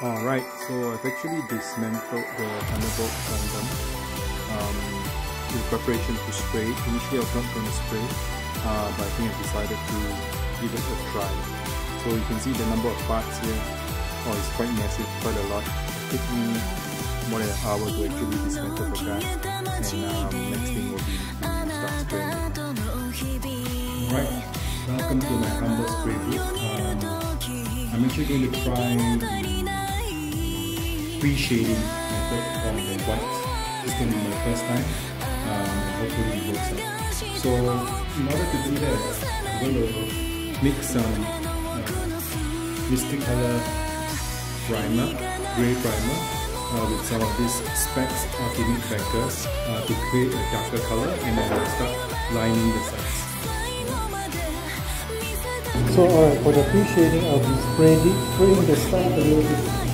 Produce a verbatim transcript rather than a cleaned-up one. Alright, so I've actually dismantled the Thunderbolt Gundam um, in preparation to spray. Initially I was not going to spray, uh, but I think I decided to give it a try. So you can see the number of parts here, oh, it's quite massive, quite a lot. It took me more than an hour to actually dismantle the gun, and um, next thing will be to start spraying. Alright, welcome to my humble spray booth. Um, I'm actually going to try the pre-shading method on the whites. This is going to be my first time, um, and hopefully it works out. So in order to do that, I'm going to mix some uh, Mystic Color Primer, grey primer, uh, with some of these Specs Ultimate Crackers uh, to create a darker color, and then I'll start lining the sides. So uh, for the pre-shading, I'll be spraying the side a little bit